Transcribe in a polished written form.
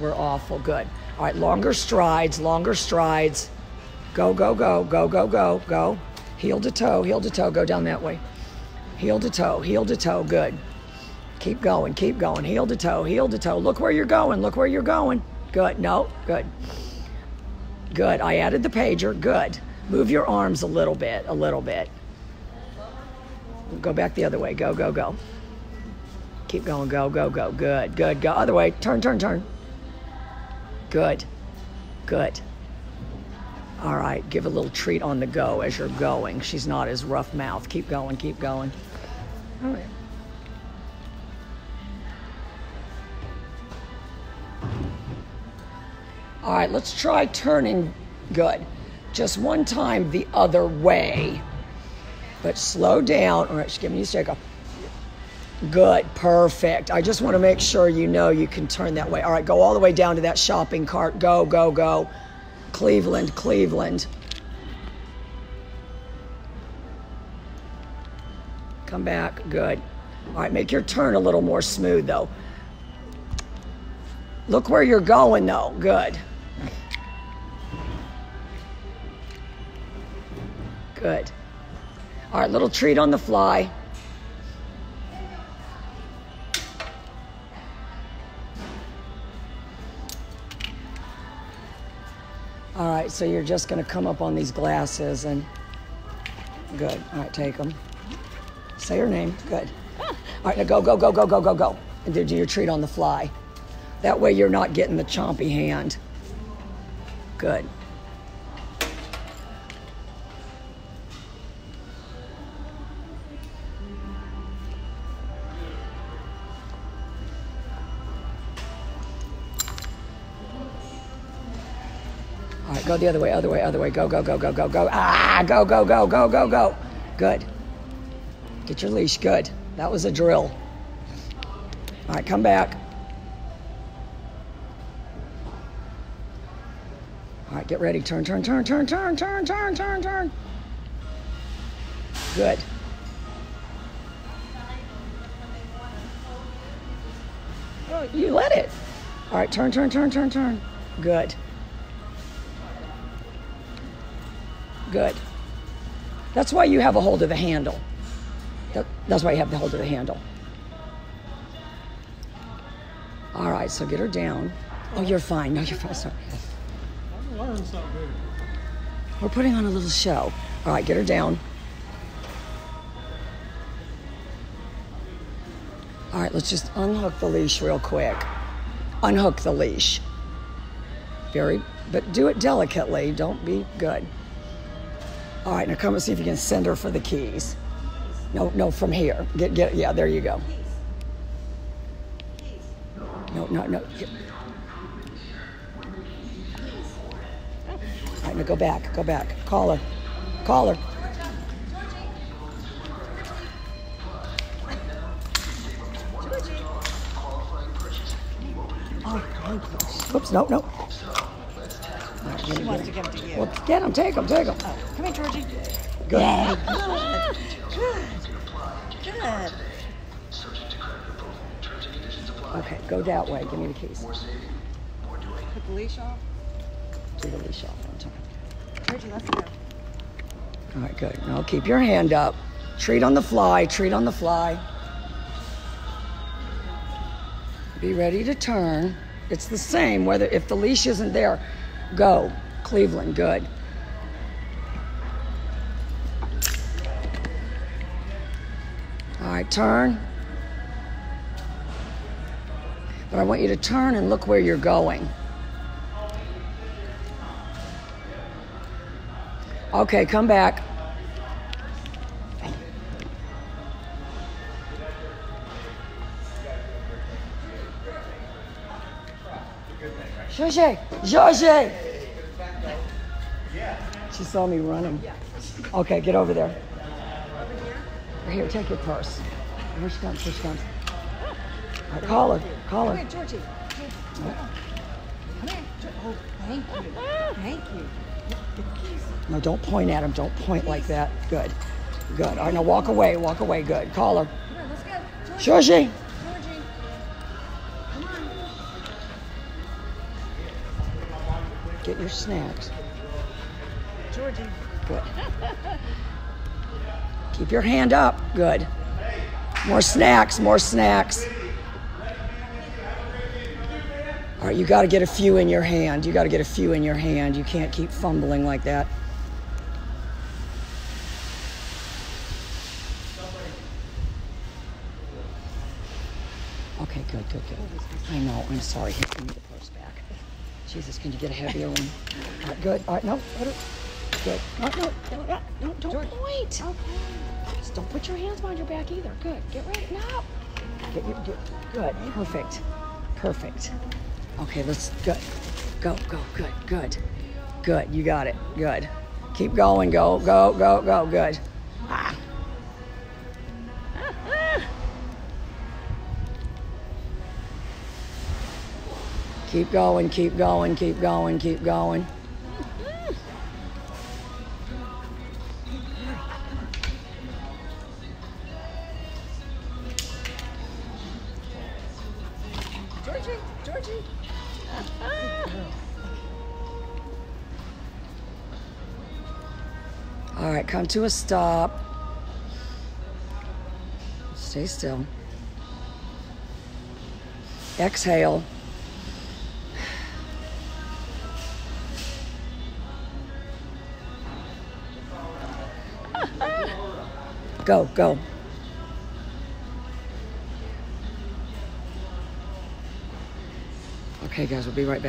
We're awful good. All right, longer strides, longer strides. Go, go, go, go, go, go, go. Heel to toe, go down that way. Heel to toe, good. Keep going, heel to toe. Look where you're going, look where you're going. Good, no, good. Good, I added the pager, good. Move your arms a little bit, a little bit. Go back the other way, go, go, go. Keep going, go, go, go, good, good, go. Other way, turn, turn, turn. Good, good. All right, give a little treat on the go as you're going. She's not as rough mouth. Keep going, keep going. All right. All right, let's try turning, good. Just one time the other way. But slow down. All right, she's giving you a shake-off. Good, perfect. I just want to make sure you know you can turn that way. All right, go all the way down to that shopping cart. Go, go, go. Cleveland, Cleveland. Come back, good. All right, make your turn a little more smooth though. Look where you're going though, good. Good. All right, little treat on the fly. All right, so you're just gonna come up on these glasses and good, all right, take them. Say her name, good. All right, now go, go, go, go, go, go, go. And do your treat on the fly. That way you're not getting the chompy hand. Good. All right, go the other way, other way, other way. Go, go, go, go, go, go. Ah, go, go, go, go, go, go. Good. Get your leash, good. That was a drill. All right, come back. All right, get ready. Turn, turn, turn, turn, turn, turn, turn, turn, turn. Good. Oh, you let it. All right, turn, turn, turn, turn, turn. Good. Good. That's why you have a hold of the handle. That's why you have the hold of the handle. All right, so get her down. Oh, you're fine. No, you're fine. Sorry. I'm learning something here. We're putting on a little show. All right, get her down. All right, let's just unhook the leash real quick. Unhook the leash. But do it delicately. Don't be good. All right, now come and see if you can send her for the keys. No, no, from here. Get, yeah, there you go. No, no, no. All right, now go back, go back. Call her, call her. Oh, oops, no, no. She wants to give them to you. Well, get them, take them, take them. Oh, come here, Georgie. Good. Yeah. Good. Good. Okay, go that way. Give me the keys. Put the leash off. Do the leash off one time. Georgie, let's go. All right, good. Now keep your hand up. Treat on the fly. Treat on the fly. Be ready to turn. It's the same whether if the leash isn't there. Go, Cleveland, good. All right, turn. But I want you to turn and look where you're going. Okay, come back. Georgie, Georgie. She saw me running. Okay, get over there. Here, take your purse. Here she comes, here she comes. Right, call her, call her. Come here, Georgie. Come here. Oh, thank you. Thank you. No, don't point at him. Don't point like that. Good. Good. All right, now walk away. Walk away. Good. Call her. Let's go. Georgie. Georgie. Come on. Get your snacks. Georgie. Good. Keep your hand up. Good. More snacks, more snacks. All right, you got to get a few in your hand. You got to get a few in your hand. You can't keep fumbling like that. Okay, good, good, good. I know, I'm sorry. Here, give me the purse back. Jesus, can you get a heavier one? All right, good. All right, no. Good. No, don't point. Okay. Just don't put your hands behind your back either. Good. Get ready. No. Get. Good. Perfect. Perfect. Okay, let's go. Good. You got it. Good. Keep going. Go. Good. Ah. Keep going. Georgie. All right, come to a stop. Stay still. Exhale. Go. Okay, guys, we'll be right back.